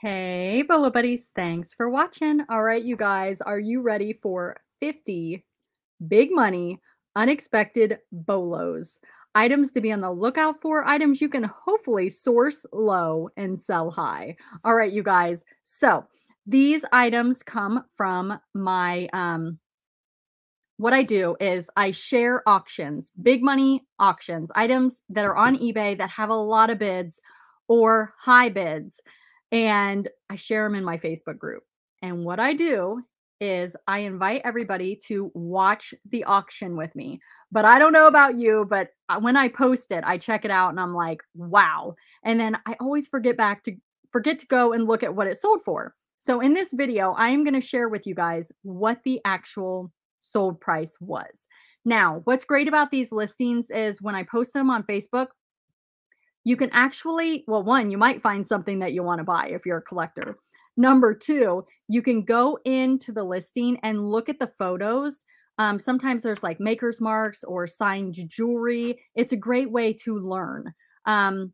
Hey Bolo Buddies, thanks for watching. All right, you guys, are you ready for 50 big money unexpected bolos? Items to be on the lookout for, items you can hopefully source low and sell high. All right, you guys, so these items come from my what I do is I share auctions, big money auctions, items that are on eBay that have a lot of bids or high bids. And I share them in my Facebook group. And what I do is I invite everybody to watch the auction with me. But I don't know about you, but when I post it, I check it out and I'm like, wow. And then I always forget to go and look at what it sold for. So in this video, I am going to share with you guys what the actual sold price was. Now, what's great about these listings is when I post them on Facebook, you can actually, well, one, you might find something that you want to buy if you're a collector. Number two, you can go into the listing and look at the photos. Sometimes there's like maker's marks or signed jewelry. It's a great way to learn. A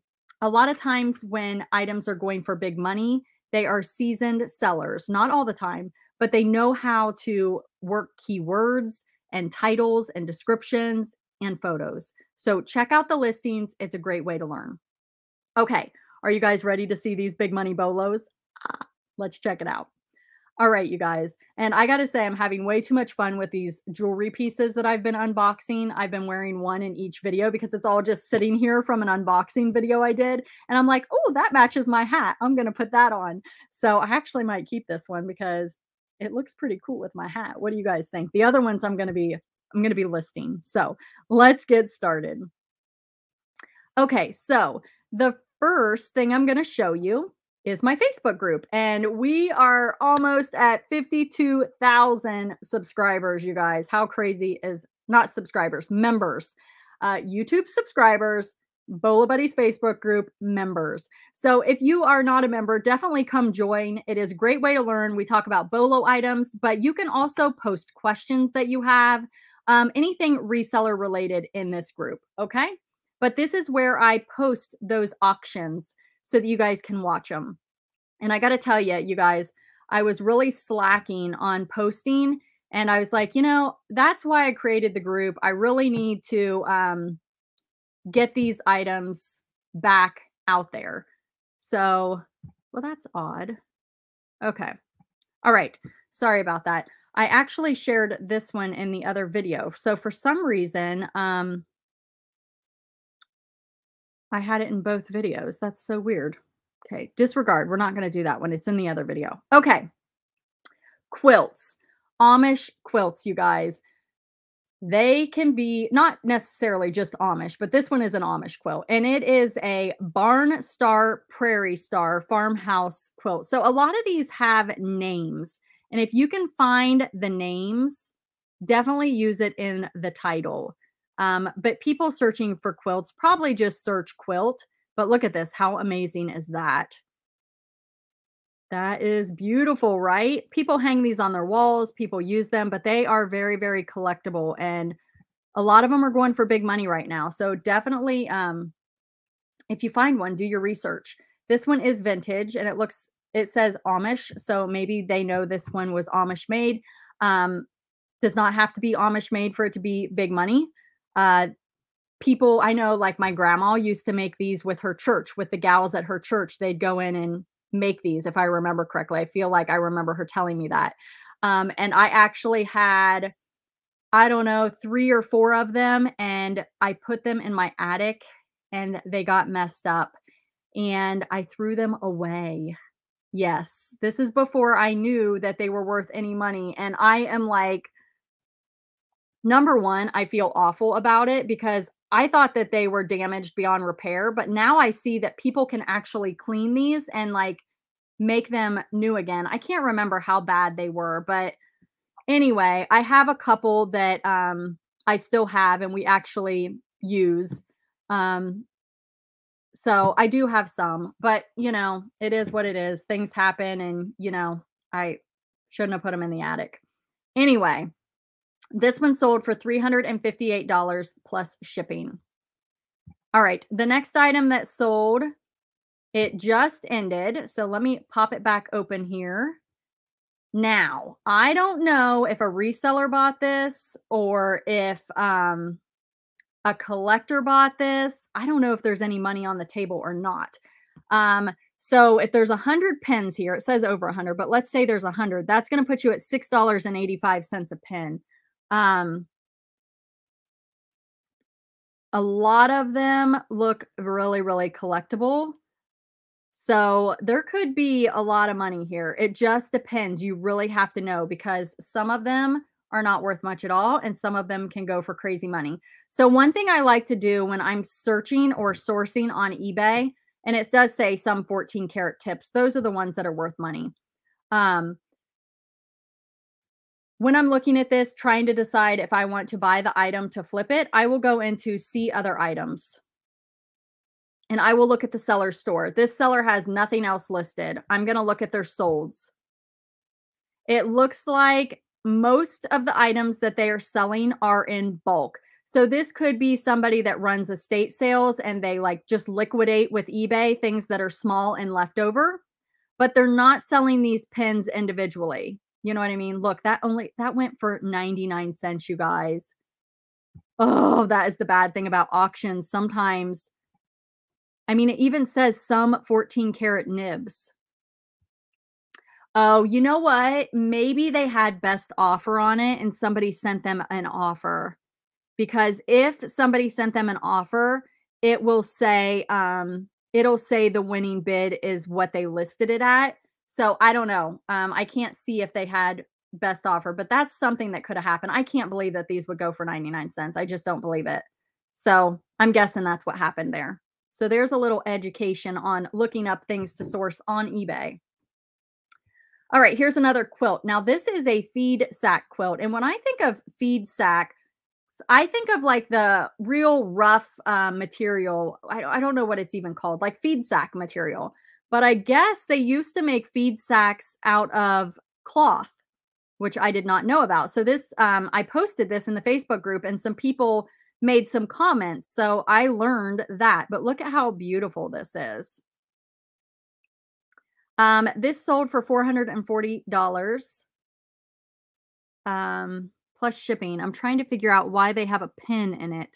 lot of times when items are going for big money, they are seasoned sellers, not all the time, but they know how to work keywords and titles and descriptions and photos. So check out the listings. It's a great way to learn. Okay. Are you guys ready to see these big money bolos? Let's check it out. All right, you guys. And I got to say, I'm having way too much fun with these jewelry pieces that I've been unboxing. I've been wearing one in each video because it's all just sitting here from an unboxing video I did. And I'm like, oh, that matches my hat. I'm going to put that on. So I actually might keep this one because it looks pretty cool with my hat. What do you guys think? The other ones I'm going to be listing. So let's get started. Okay. So the first thing I'm going to show you is my Facebook group. And we are almost at 52,000 subscribers, you guys. How crazy is, not subscribers, members, YouTube subscribers, Bolo Buddies Facebook group members. So if you are not a member, definitely come join. It is a great way to learn. We talk about Bolo items, but you can also post questions that you have, anything reseller related in this group. Okay. But this is where I post those auctions so that you guys can watch them. And I got to tell you, you guys, I was really slacking on posting and I was like, you know, that's why I created the group. I really need to, get these items back out there. So, well, that's odd. Okay. All right. Sorry about that. I actually shared this one in the other video. So for some reason, I had it in both videos. That's so weird. Okay. Disregard. We're not going to do that one. It's in the other video. Okay. Quilts, Amish quilts, you guys. They can be not necessarily just Amish, but this one is an Amish quilt. And it is a Barn Star, Prairie Star, Farmhouse quilt. So a lot of these have names. And if you can find the names, definitely use it in the title. But people searching for quilts probably just search quilt. But look at this. How amazing is that? That is beautiful, right? People hang these on their walls. People use them, but they are very, very collectible. And a lot of them are going for big money right now. So definitely, if you find one, do your research. This one is vintage and it says Amish. So maybe they know this one was Amish made. Does not have to be Amish made for it to be big money. People, I know like my grandma used to make these with her church, with the gals at her church. They'd go in and make these, if I remember correctly. I feel like I remember her telling me that. And I actually had, I don't know, 3 or 4 of them, and I put them in my attic and they got messed up and I threw them away. Yes, this is before I knew that they were worth any money. And I am like, number one, I feel awful about it because I thought that they were damaged beyond repair, but now I see that people can actually clean these and like make them new again. I can't remember how bad they were, but anyway, I have a couple that I still have and we actually use. So I do have some, but you know, it is what it is. Things happen and you know, I shouldn't have put them in the attic. Anyway. This one sold for $358 plus shipping. All right. The next item that sold It just ended, so let me pop it back open here. Now, I don't know if a reseller bought this or if a collector bought this. I don't know if there's any money on the table or not. So if there's 100 pins here, it says over 100, but let's say there's 100. That's going to put you at $6.85 a pin. A lot of them look really, really collectible. So there could be a lot of money here. It just depends. You really have to know because some of them are not worth much at all and some of them can go for crazy money. So one thing I like to do when I'm searching or sourcing on eBay, and it does say some 14 karat tips, those are the ones that are worth money. When I'm looking at this, trying to decide if I want to buy the item to flip it, I will go into see other items. And I will look at the seller's store. This seller has nothing else listed. I'm going to look at their solds. It looks like most of the items that they are selling are in bulk. So this could be somebody that runs estate sales and they like just liquidate with eBay things that are small and left over, but they're not selling these pins individually. You know what I mean? Look, that went for 99 cents, you guys. Oh, that is the bad thing about auctions. Sometimes, I mean, it even says some 14 karat nibs. Oh, you know what? Maybe they had best offer on it and somebody sent them an offer. Because if somebody sent them an offer, it will say, the winning bid is what they listed it at. So I don't know. I can't see if they had best offer, but that's something that could have happened. I can't believe that these would go for 99 cents. I just don't believe it. So I'm guessing that's what happened there. So there's a little education on looking up things to source on eBay. All right, here's another quilt. Now this is a feed sack quilt. And when I think of feed sack, I think of like the real rough material. I don't know what it's even called, like feed sack material. But I guess they used to make feed sacks out of cloth, which I did not know about. So this, I posted this in the Facebook group and some people made some comments. So I learned that, but look at how beautiful this is. This sold for $440, plus shipping. I'm trying to figure out why they have a pin in it.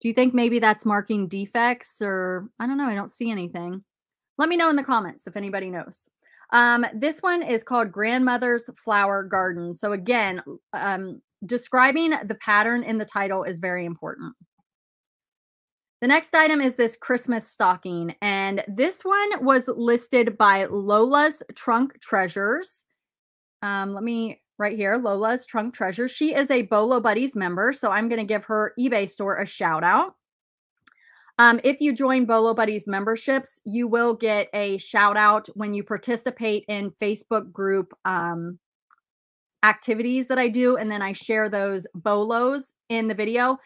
Do you think maybe that's marking defects or I don't know. I don't see anything. Let me know in the comments if anybody knows. This one is called Grandmother's Flower Garden. So again, describing the pattern in the title is very important. The next item is this Christmas stocking. And this one was listed by Lola's Trunk Treasures. Let me right here, Lola's Trunk Treasures. She is a Bolo Buddies member, so I'm going to give her eBay store a shout out. If you join Bolo Buddies memberships, you will get a shout out when you participate in Facebook group activities that I do, and then I share those bolos in the video.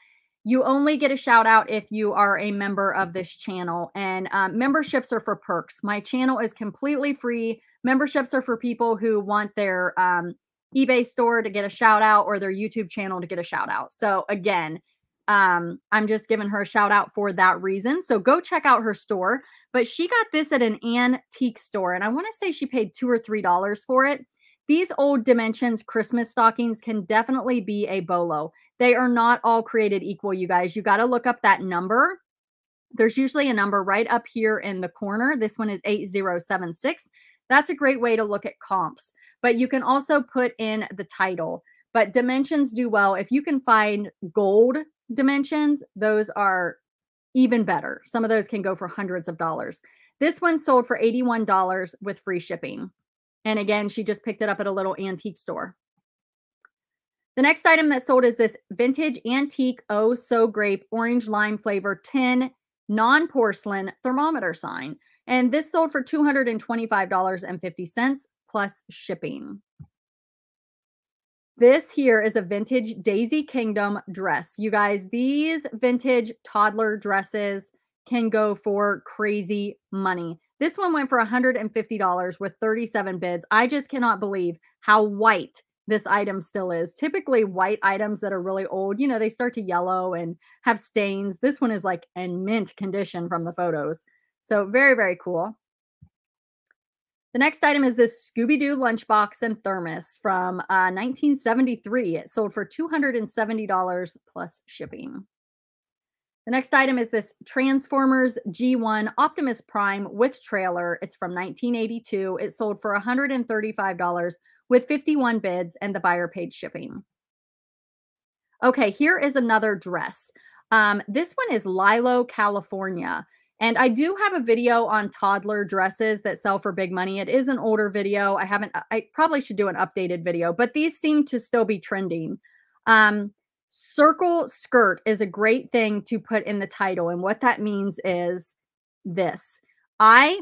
You only get a shout out if you are a member of this channel, and memberships are for perks. My channel is completely free. Memberships are for people who want their eBay store to get a shout out or their YouTube channel to get a shout out. So again, I'm just giving her a shout out for that reason. So go check out her store, but she got this at an antique store and I want to say she paid $2 or $3 for it. These old dimensions Christmas stockings can definitely be a bolo. They are not all created equal, you guys. You got to look up that number. There's usually a number right up here in the corner. This one is 8076. That's a great way to look at comps, but you can also put in the title. But dimensions do well. If you can find gold dimensions, those are even better. Some of those can go for hundreds of dollars. This one sold for $81 with free shipping. And again, she just picked it up at a little antique store. The next item that sold is this vintage antique Oh So Grape orange lime flavor tin non-porcelain thermometer sign. And this sold for $225.50 plus shipping. This here is a vintage Daisy Kingdom dress. You guys, these vintage toddler dresses can go for crazy money. This one went for $150 with 37 bids. I just cannot believe how white this item still is. Typically white items that are really old, you know, they start to yellow and have stains. This one is like in mint condition from the photos. So very, very cool. The next item is this Scooby-Doo lunchbox and thermos from 1973. It sold for $270 plus shipping. The next item is this Transformers G1 Optimus Prime with trailer. It's from 1982. It sold for $135 with 51 bids, and the buyer paid shipping. Okay, here is another dress. This one is Lilo, California. And I do have a video on toddler dresses that sell for big money. It is an older video. I probably should do an updated video, but these seem to still be trending. Circle skirt is a great thing to put in the title. And what that means is this. I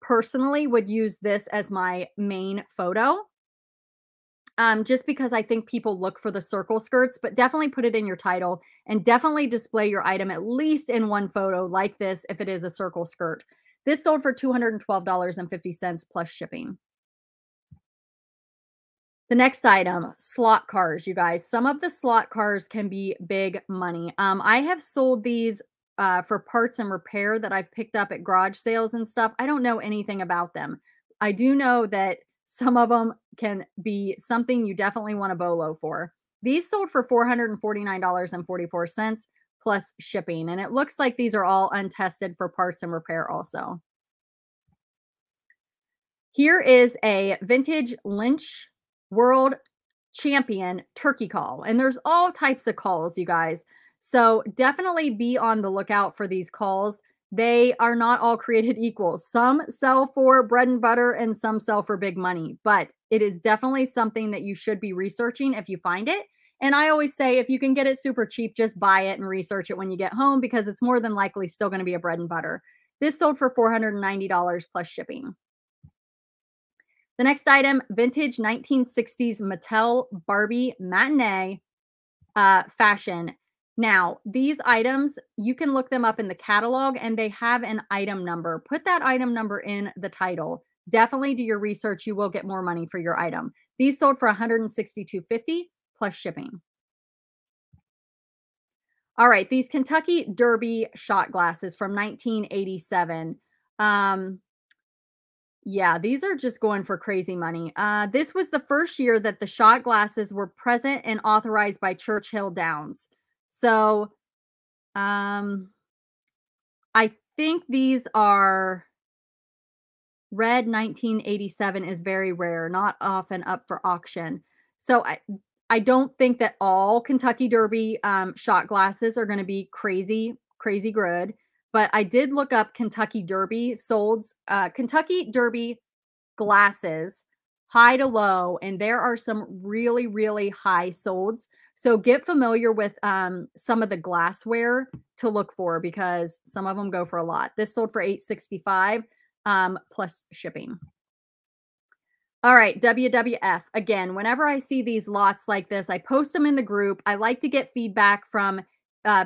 personally would use this as my main photo, just because I think people look for the circle skirts, but definitely put it in your title and definitely display your item at least in one photo like this if it is a circle skirt. This sold for $212.50 plus shipping. The next item, slot cars, you guys. Some of the slot cars can be big money. I have sold these for parts and repair that I've picked up at garage sales and stuff. I don't know anything about them. I do know that some of them can be something you definitely want a bolo for. These sold for $449.44 plus shipping. And it looks like these are all untested for parts and repair also. Here is a vintage Lynch World Champion turkey call. And there's all types of calls, you guys. So definitely be on the lookout for these calls. They are not all created equal. Some sell for bread and butter and some sell for big money, but it is definitely something that you should be researching if you find it. And I always say, if you can get it super cheap, just buy it and research it when you get home, because it's more than likely still going to be a bread and butter. This sold for $490 plus shipping. The next item, vintage 1960s Mattel Barbie matinee fashion. Now, these items, you can look them up in the catalog and they have an item number. Put that item number in the title. Definitely do your research. You will get more money for your item. These sold for $162.50 plus shipping. All right, these Kentucky Derby shot glasses from 1987. Yeah, these are just going for crazy money. This was the first year that the shot glasses were present and authorized by Churchill Downs. So I think these are red 1987 is very rare, not often up for auction. So I don't think that all Kentucky Derby shot glasses are going to be crazy good. But I did look up Kentucky Derby solds, Kentucky Derby glasses, high to low, and there are some really, really high solds. So get familiar with some of the glassware to look for, because some of them go for a lot. This sold for $865 plus shipping. All right, WWF. Again, whenever I see these lots like this, I post them in the group. I like to get feedback from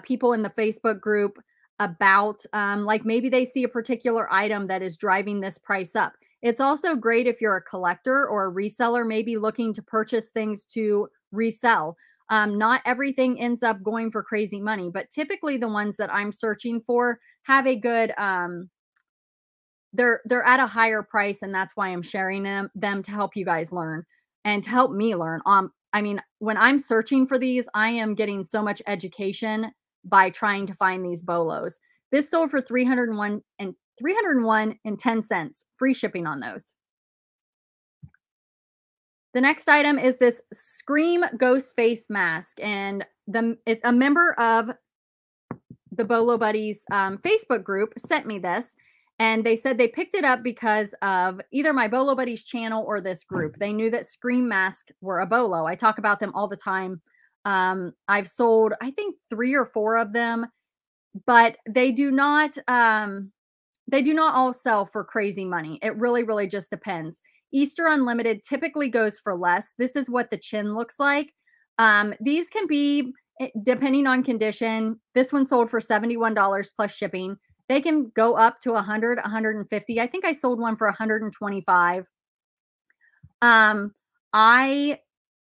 people in the Facebook group about like maybe they see a particular item that is driving this price up. It's also great if you're a collector or a reseller, maybe looking to purchase things to resell. Not everything ends up going for crazy money, but typically the ones that I'm searching for have a good, they're at a higher price, and that's why I'm sharing them to help you guys learn and to help me learn. I mean, when I'm searching for these, I am getting so much education by trying to find these bolos. This sold for $301.10, free shipping on those. The next item is this Scream ghost face mask, and it's a member of the Bolo Buddies Facebook group sent me this, and they said they picked it up because of either my Bolo Buddies channel or this group. They knew that Scream masks were a bolo. I talk about them all the time. I've sold, I think, 3 or 4 of them, but they do not all sell for crazy money. It really, really just depends. Easter Unlimited typically goes for less. This is what the chin looks like. These can be, depending on condition, this one sold for $71 plus shipping. They can go up to 100, 150. I think I sold one for 125. I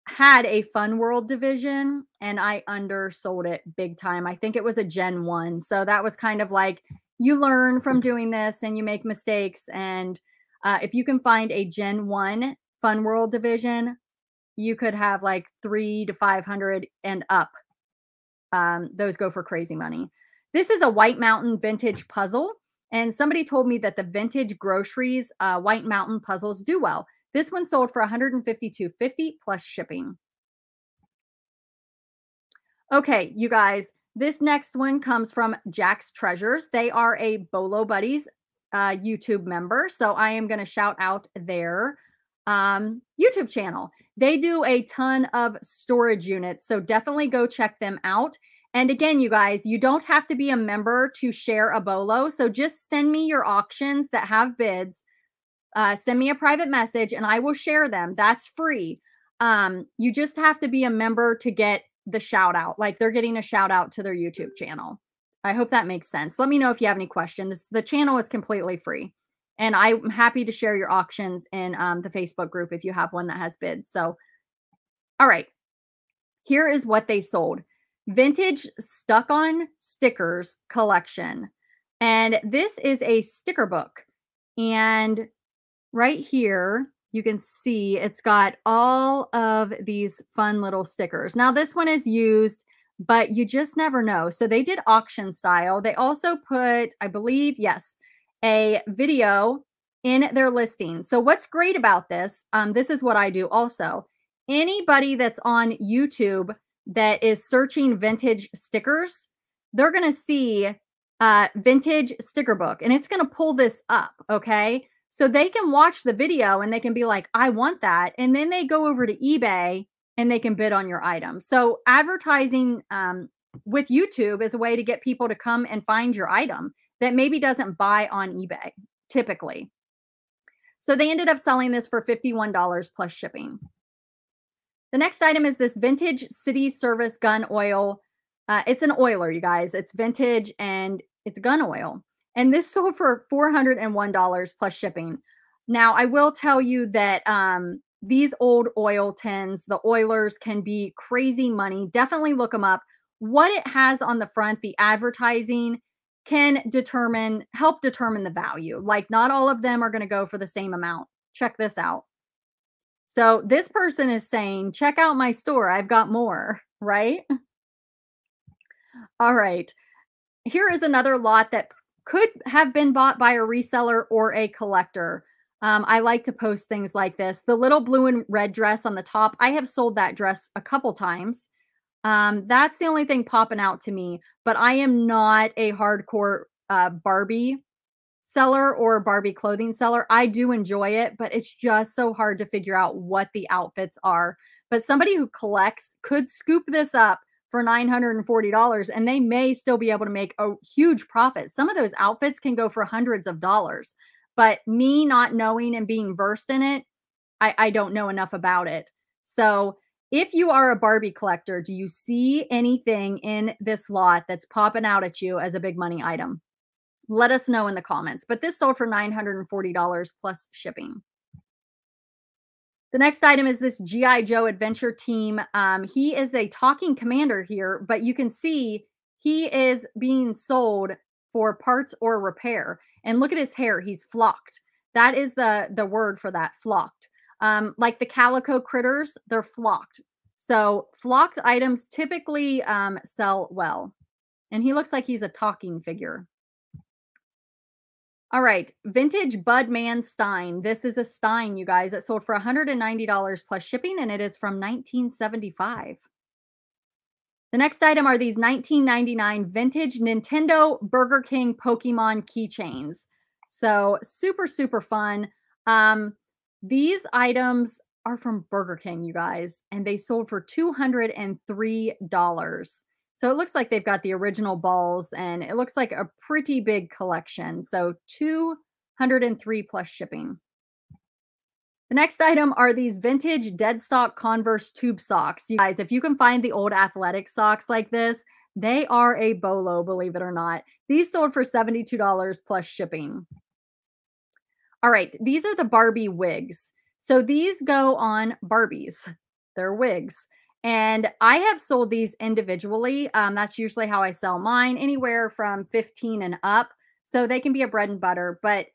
had a Fun World division and I undersold it big time. I think it was a Gen 1. So that was kind of like, you learn from doing this and you make mistakes. And If you can find a Gen 1 Fun World division, you could have like 300 to 500 and up. Those go for crazy money. This is a White Mountain vintage puzzle. And somebody told me that the vintage groceries, White Mountain puzzles do well. This one sold for $152.50 plus shipping. Okay, you guys, this next one comes from Jack's Treasures. They are a Bolo Buddies YouTube member. So I am going to shout out their YouTube channel. They do a ton of storage units. So definitely go check them out. And again, you guys, you don't have to be a member to share a Bolo. So just send me your auctions that have bids. Send me a private message and I will share them. That's free. You just have to be a member to get the shout out. Like they're getting a shout out to their YouTube channel. I hope that makes sense. Let me know if you have any questions. The channel is completely free. And I'm happy to share your auctions in the Facebook group if you have one that has bids. So, all right. Here is what they sold. Vintage Stuck On stickers collection. And this is a sticker book. And right here, you can see it's got all of these fun little stickers. Now, this one is used, but you just never know. So they did auction style. They also put, I believe, yes, a video in their listing. So what's great about this, this is what I do also. Anybody that's on YouTube that is searching vintage stickers, they're going to see vintage sticker book and it's going to pull this up. Okay. So they can watch the video and they can be like, I want that. And then they go over to eBay and they can bid on your item. So advertising with YouTube is a way to get people to come and find your item that maybe doesn't buy on eBay typically. So they ended up selling this for $51 plus shipping. The next item is this vintage City Service gun oil. It's an oiler, you guys. It's vintage and it's gun oil. And this sold for $401 plus shipping. Now, I will tell you that these old oil tins, the oilers, can be crazy money. Definitely look them up. What it has on the front, the advertising, can determine, help determine the value. Like not all of them are going to go for the same amount. Check this out. So this person is saying, check out my store. I've got more, right? All right. Here is another lot that could have been bought by a reseller or a collector. I like to post things like this. The little blue and red dress on the top. I have sold that dress a couple times. That's the only thing popping out to me, but I am not a hardcore Barbie seller or Barbie clothing seller. I do enjoy it, but it's just so hard to figure out what the outfits are. But somebody who collects could scoop this up for $940 and they may still be able to make a huge profit. Some of those outfits can go for hundreds of dollars, but me not knowing and being versed in it, I don't know enough about it. So if you are a Barbie collector, do you see anything in this lot that's popping out at you as a big money item? Let us know in the comments, but this sold for $940 plus shipping. The next item is this GI Joe Adventure Team. He is a talking commander here, but you can see he is being sold for parts or repair. And look at his hair. He's flocked. That is the word for that, flocked. Like the calico critters, they're flocked. So flocked items typically sell well. And he looks like he's a talking figure. All right, vintage Budman Stein. This is a Stein, you guys. It sold for $190 plus shipping, and it is from 1975. The next item are these 1999 vintage Nintendo Burger King Pokemon keychains. So super, super fun. These items are from Burger King, you guys, and they sold for $203. So it looks like they've got the original balls and it looks like a pretty big collection. So 203 plus shipping. The next item are these vintage deadstock Converse tube socks. You guys, if you can find the old athletic socks like this, they are a Bolo, believe it or not. These sold for $72 plus shipping. All right, these are the Barbie wigs. So these go on Barbies. They're wigs. And I have sold these individually. That's usually how I sell mine, anywhere from 15 and up. So they can be a bread and butter. But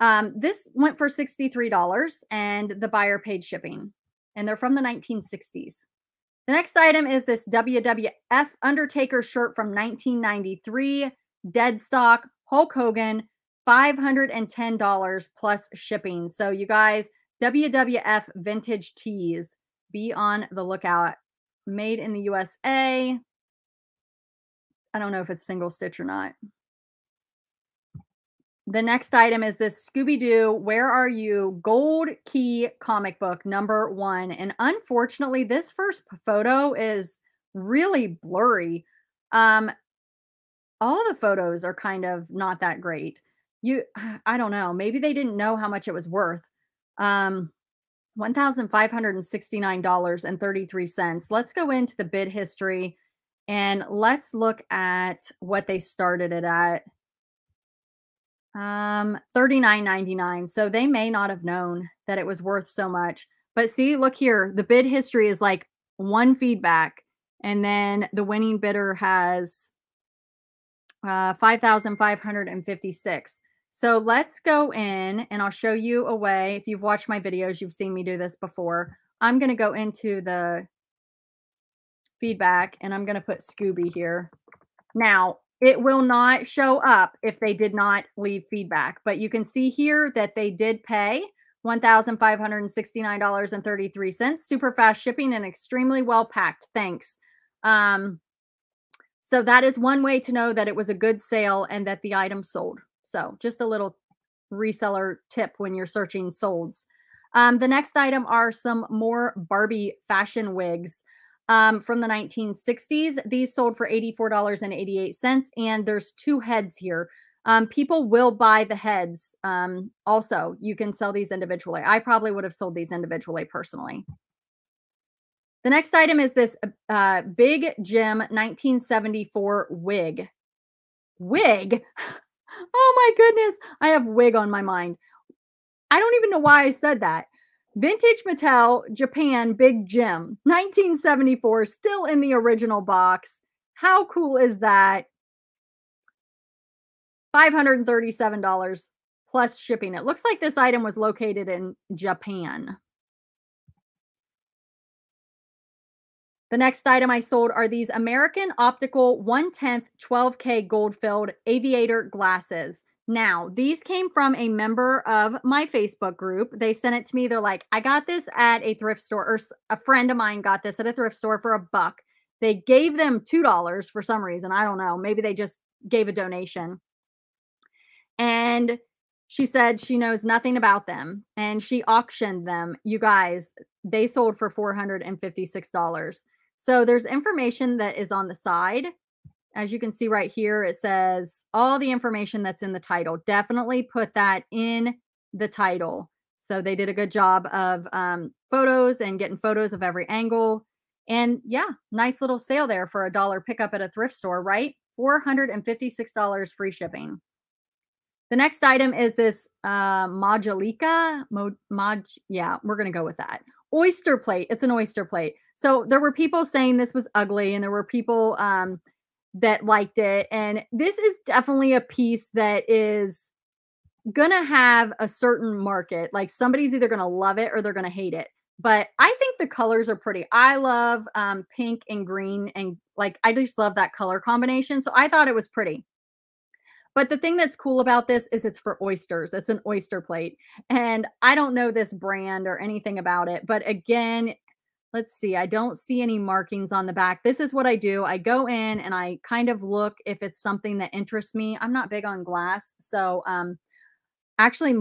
This went for $63 and the buyer paid shipping, and they're from the 1960s. The next item is this WWF Undertaker shirt from 1993, dead stock, Hulk Hogan, $510 plus shipping. So you guys, WWF vintage tees, be on the lookout. Made in the USA. I don't know if it's single stitch or not. The next item is this Scooby-Doo, Where Are You? Gold Key comic book, #1. And unfortunately, this first photo is really blurry. All the photos are kind of not that great. I don't know. Maybe they didn't know how much it was worth. $1,569.33. Let's go into the bid history and let's look at what they started it at. $39.99. So they may not have known that it was worth so much, but see, look here, the bid history is like one feedback. And then the winning bidder has, 5,556. So let's go in and I'll show you a way. If you've watched my videos, you've seen me do this before. I'm going to go into the feedback and I'm going to put Scooby here. Now, it will not show up if they did not leave feedback, but you can see here that they did pay $1,569.33, super fast shipping and extremely well packed. Thanks. So that is one way to know that it was a good sale and that the item sold. So just a little reseller tip when you're searching solds. The next item are some more Barbie fashion wigs. From the 1960s, these sold for $84.88, and there's two heads here. People will buy the heads. Also, you can sell these individually. I probably would have sold these individually personally. The next item is this Big Jim 1974 wig. Wig? Oh my goodness. I have wig on my mind. I don't even know why I said that. Vintage Mattel, Japan, Big Jim, 1974, still in the original box. How cool is that? $537 plus shipping. It looks like this item was located in Japan. The next item I sold are these American Optical 1/10 12K gold-filled aviator glasses. Now, these came from a member of my Facebook group. They sent it to me. They're like, I got this at a thrift store, or a friend of mine got this at a thrift store for $1. They gave them $2 for some reason. I don't know. Maybe they just gave a donation. And she said she knows nothing about them. And she auctioned them. You guys, they sold for $456. So there's information that is on the side. As you can see right here, it says all the information that's in the title. Definitely put that in the title. So they did a good job of photos and getting photos of every angle. And yeah, nice little sale there for $1 pickup at a thrift store, right? $456 free shipping. The next item is this Majolica. Yeah, we're going to go with that. Oyster plate. It's an oyster plate. So there were people saying this was ugly and there were people... that liked it. And this is definitely a piece that is going to have a certain market. Like somebody's either going to love it or they're going to hate it. But I think the colors are pretty. I love pink and green and like, I just love that color combination. So I thought it was pretty. But the thing that's cool about this is it's for oysters. It's an oyster plate. And I don't know this brand or anything about it. But again, let's see. I don't see any markings on the back. This is what I do. I go in and I kind of look if it's something that interests me. I'm not big on glass. So actually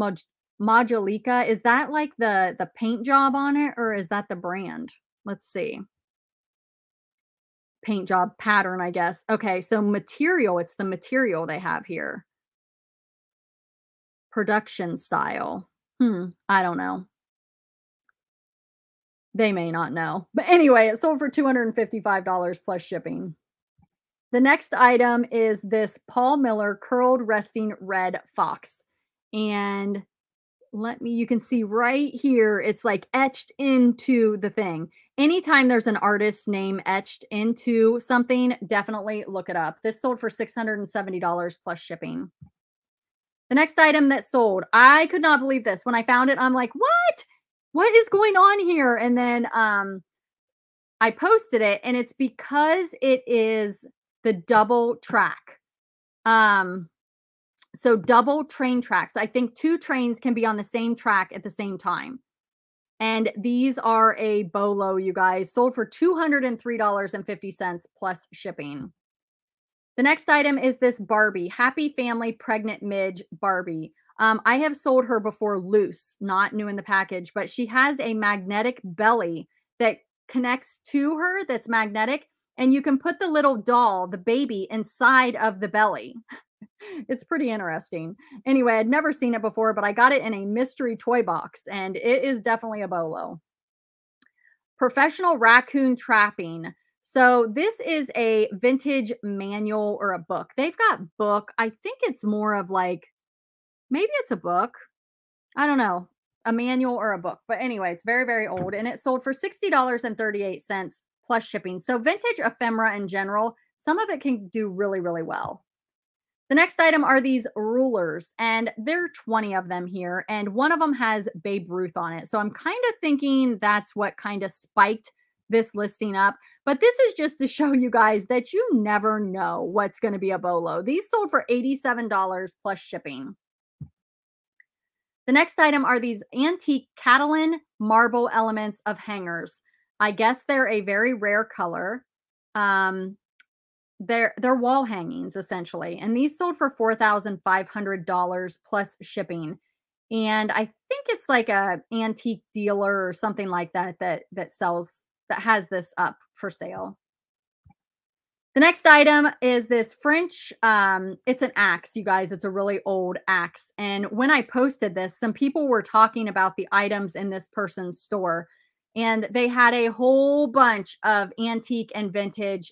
Majolica, is that like the paint job on it or is that the brand? Let's see. Paint job pattern, I guess. Okay. So material, it's the material they have here. Production style. I don't know. They may not know. But anyway, it sold for $255 plus shipping. The next item is this Paul Miller curled resting red fox. And you can see right here, it's like etched into the thing. Anytime there's an artist's name etched into something, definitely look it up. This sold for $670 plus shipping. The next item that sold, I could not believe this. When I found it, I'm like, what? What is going on here? And then I posted it, and it's because it is the double track. So double train tracks. I think two trains can be on the same track at the same time. And these are a bolo, you guys. Sold for $203.50 plus shipping. The next item is this Barbie, Happy Family Pregnant Midge Barbie. I have sold her before loose, not new in the package, but she has a magnetic belly that connects to her that's magnetic. And you can put the little doll, the baby, inside of the belly. It's pretty interesting. Anyway, I'd never seen it before, but I got it in a mystery toy box, and it is definitely a bolo. Professional Raccoon Trapping. So this is a vintage manual or a book. They've got book. I think it's more of like, maybe it's a book. I don't know, a manual or a book. But anyway, it's very, very old, and it sold for $60.38 plus shipping. So vintage ephemera in general, some of it can do really, really well. The next item are these rulers, and there are 20 of them here, and one of them has Babe Ruth on it. So I'm kind of thinking that's what kind of spiked this listing up, but this is just to show you guys that you never know what's going to be a bolo. These sold for $87 plus shipping. The next item are these antique Catalan marble elements of hangers. I guess they're a very rare color. They're wall hangings essentially, and these sold for $4,500 plus shipping. And I think it's like a antique dealer or something like that that has this up for sale. The next item is this French, it's an axe, you guys. It's a really old axe. And when I posted this, some people were talking about the items in this person's store, and they had a whole bunch of antique and vintage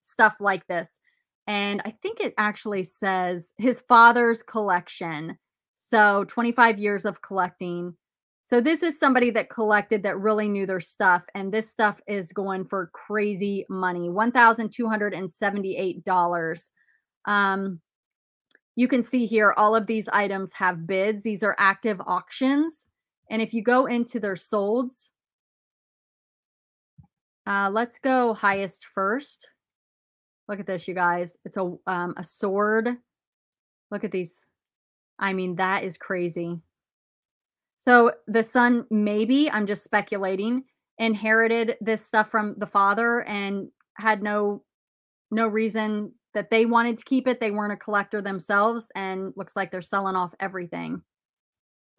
stuff like this. And I think it actually says his father's collection. So 25 years of collecting. So this is somebody that collected, that really knew their stuff. And this stuff is going for crazy money, $1,278. You can see here, all of these items have bids. These are active auctions. And if you go into their solds, let's go highest first. Look at this, you guys. It's a sword. Look at these. I mean, that is crazy. So the son, maybe, I'm just speculating, inherited this stuff from the father and had no reason that they wanted to keep it. They weren't a collector themselves, and looks like they're selling off everything.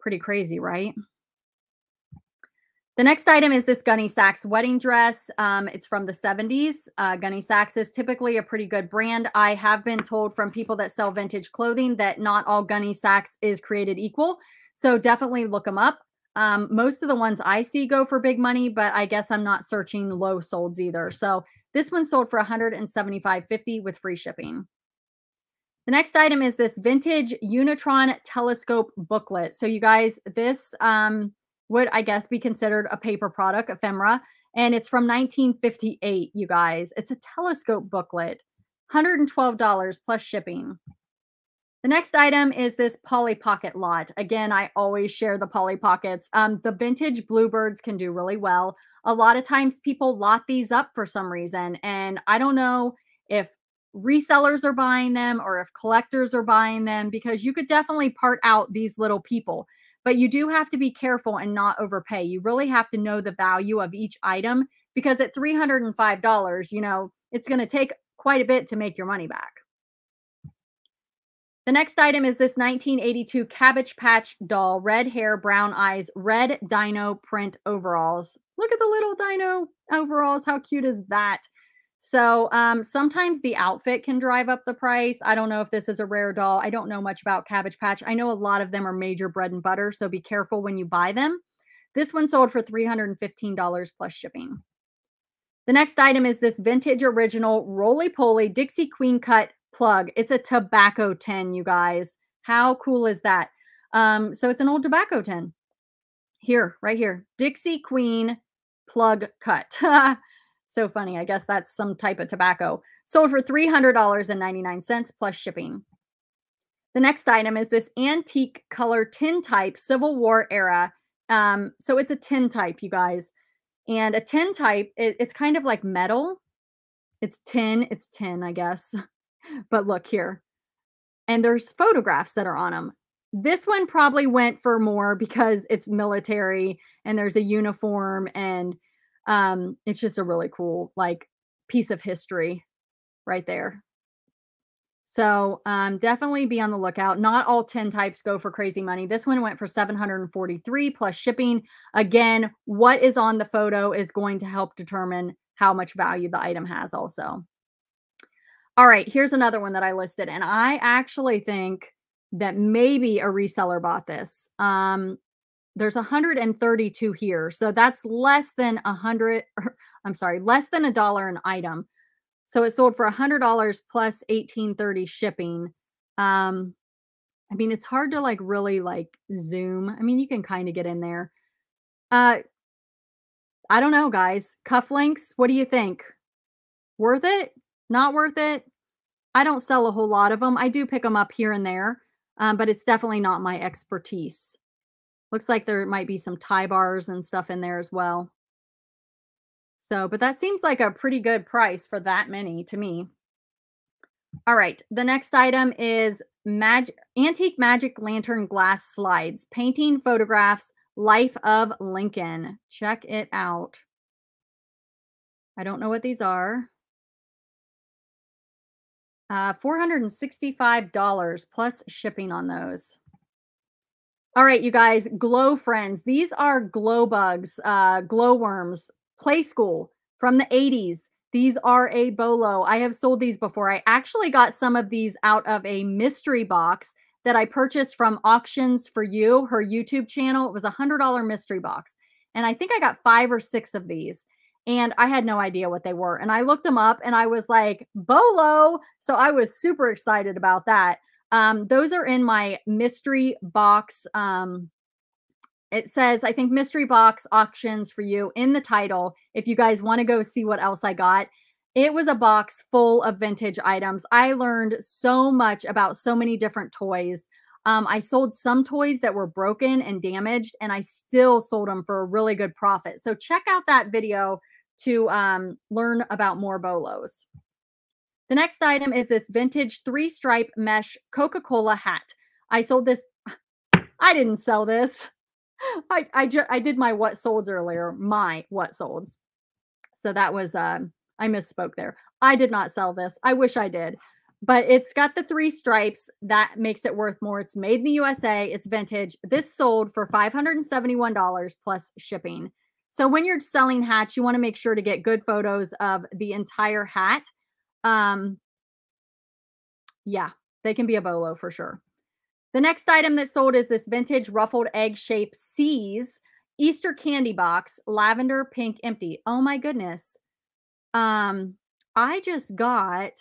Pretty crazy, right? The next item is this Gunny Sachs wedding dress. It's from the 70s. Gunny Sachs is typically a pretty good brand. I have been told from people that sell vintage clothing that not all Gunny Sachs is created equal. So definitely look them up. Most of the ones I see go for big money, but I guess I'm not searching low solds either. So this one sold for $175.50 with free shipping. The next item is this vintage Unitron telescope booklet. So you guys, this would, I guess, be considered a paper product, ephemera, and it's from 1958, you guys. It's a telescope booklet, $112 plus shipping. The next item is this Poly Pocket lot. Again, I always share the Poly Pockets. The vintage bluebirds can do really well. A lot of times people lot these up for some reason. And I don't know if resellers are buying them or if collectors are buying them, because you could definitely part out these little people. But you do have to be careful and not overpay. You really have to know the value of each item, because at $305, you know, it's going to take quite a bit to make your money back. The next item is this 1982 Cabbage Patch doll, red hair, brown eyes, red dino print overalls. Look at the little dino overalls. How cute is that? So sometimes the outfit can drive up the price. I don't know if this is a rare doll. I don't know much about Cabbage Patch. I know a lot of them are major bread and butter, so be careful when you buy them. This one sold for $315 plus shipping. The next item is this vintage original roly-poly Dixie Queen cut plug. It's a tobacco tin, you guys. How cool is that? So it's an old tobacco tin. Here, right here. Dixie Queen plug cut. So funny. I guess that's some type of tobacco. Sold for $300.99 plus shipping. The next item is this antique color tintype Civil War era. So it's a tintype, you guys. And a tintype, it's kind of like metal. It's tin, I guess. But look here. And there's photographs that are on them. This one probably went for more because it's military and there's a uniform, and it's just a really cool like piece of history right there. So definitely be on the lookout. Not all tintypes go for crazy money. This one went for $743 plus shipping. Again, what is on the photo is going to help determine how much value the item has also. All right, here's another one that I listed, and I actually think that maybe a reseller bought this. There's 132 here, so that's less than $1 an item. So it sold for $100 plus $18.30 shipping. I mean, it's hard to like really like zoom. I mean, you can kind of get in there. I don't know, guys. Cufflinks, what do you think? Worth it? Not worth it? I don't sell a whole lot of them. I do pick them up here and there, but it's definitely not my expertise. Looks like there might be some tie bars and stuff in there as well. So, but that seems like a pretty good price for that many to me. All right. The next item is antique magic lantern glass slides, painting photographs, Life of Lincoln. Check it out. I don't know what these are. $465 plus shipping on those. All right, you guys, glow friends. These are glow bugs, glow worms. Play school from the 80s. These are a bolo. I have sold these before. I actually got some of these out of a mystery box that I purchased from Auctions for You, her YouTube channel. It was a $100 mystery box. And I think I got 5 or 6 of these. And I had no idea what they were. And I looked them up and I was like, bolo. So I was super excited about that. Those are in my mystery box. It says, I think, mystery box Auctions for You in the title. If you guys want to go see what else I got, it was a box full of vintage items. I learned so much about so many different toys. I sold some toys that were broken and damaged, and I still sold them for a really good profit. So check out that video to learn about more bolos. The next item is this vintage 3-stripe mesh Coca-Cola hat. I sold this. I didn't sell this. I did my what solds earlier, my what solds. So that was, I misspoke there. I did not sell this. I wish I did, but it's got the 3 stripes. That makes it worth more. It's made in the USA. It's vintage. This sold for $571 plus shipping. So when you're selling hats, you want to make sure to get good photos of the entire hat. Yeah, they can be a bolo for sure. The next item that sold is this vintage ruffled egg-shaped C's Easter candy box, lavender, pink, empty. Oh my goodness. I just got,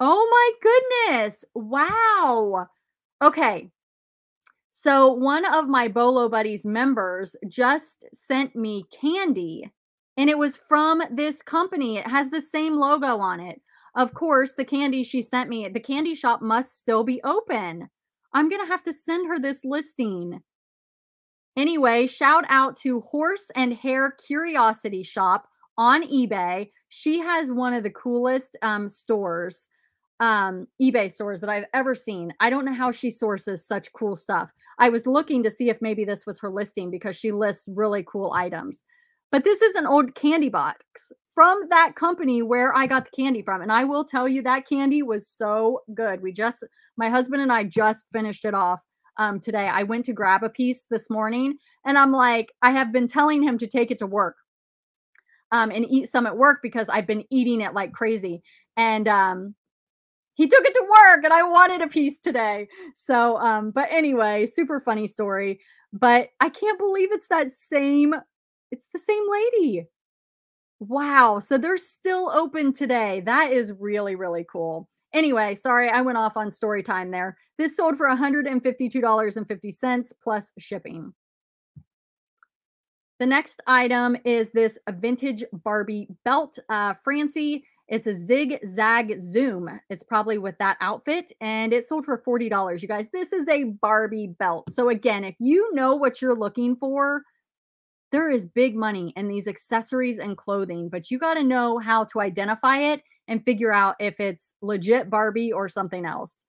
oh my goodness. Wow. Okay. So one of my Bolo Buddies members just sent me candy, and it was from this company. It has the same logo on it. Of course, the candy she sent me, the candy shop must still be open. I'm going to have to send her this listing. Anyway, shout out to Horse and Hair Curiosity Shop on eBay. She has one of the coolest stores, eBay stores that I've ever seen. I don't know how she sources such cool stuff. I was looking to see if maybe this was her listing because she lists really cool items. But this is an old candy box from that company where I got the candy from. And I will tell you that candy was so good. We just, my husband and I just finished it off today. I went to grab a piece this morning, and I'm like, I have been telling him to take it to work and eat some at work because I've been eating it like crazy. And he took it to work, and I wanted a piece today. So, but anyway, super funny story, but I can't believe it's that same. It's the same lady. Wow. So they're still open today. That is really, really cool. Anyway, sorry, I went off on story time there. This sold for $152.50 plus shipping. The next item is this vintage Barbie belt. Francie It's a zigzag zoom. It's probably with that outfit, and it sold for $40. You guys, this is a Barbie belt. So again, if you know what you're looking for, there is big money in these accessories and clothing, but you got to know how to identify it and figure out if it's legit Barbie or something else.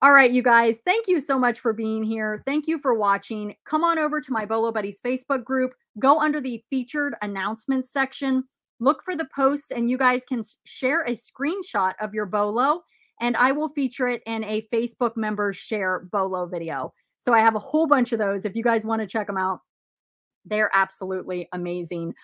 All right, you guys, thank you so much for being here. Thank you for watching. Come on over to my Bolo Buddies Facebook group. Go under the featured announcements section. Look for the posts, and you guys can share a screenshot of your Bolo, and I will feature it in a Facebook member share Bolo video. So I have a whole bunch of those. If you guys want to check them out, they're absolutely amazing.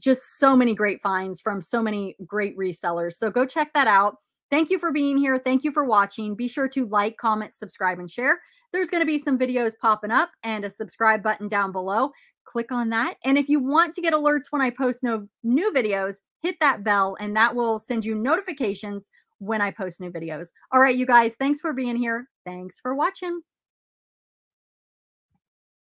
Just so many great finds from so many great resellers. So go check that out. Thank you for being here. Thank you for watching. Be sure to like, comment, subscribe, and share. There's going to be some videos popping up and a subscribe button down below. Click on that. And if you want to get alerts when I post new videos, hit that bell, and that will send you notifications when I post new videos. All right, you guys, thanks for being here. Thanks for watching.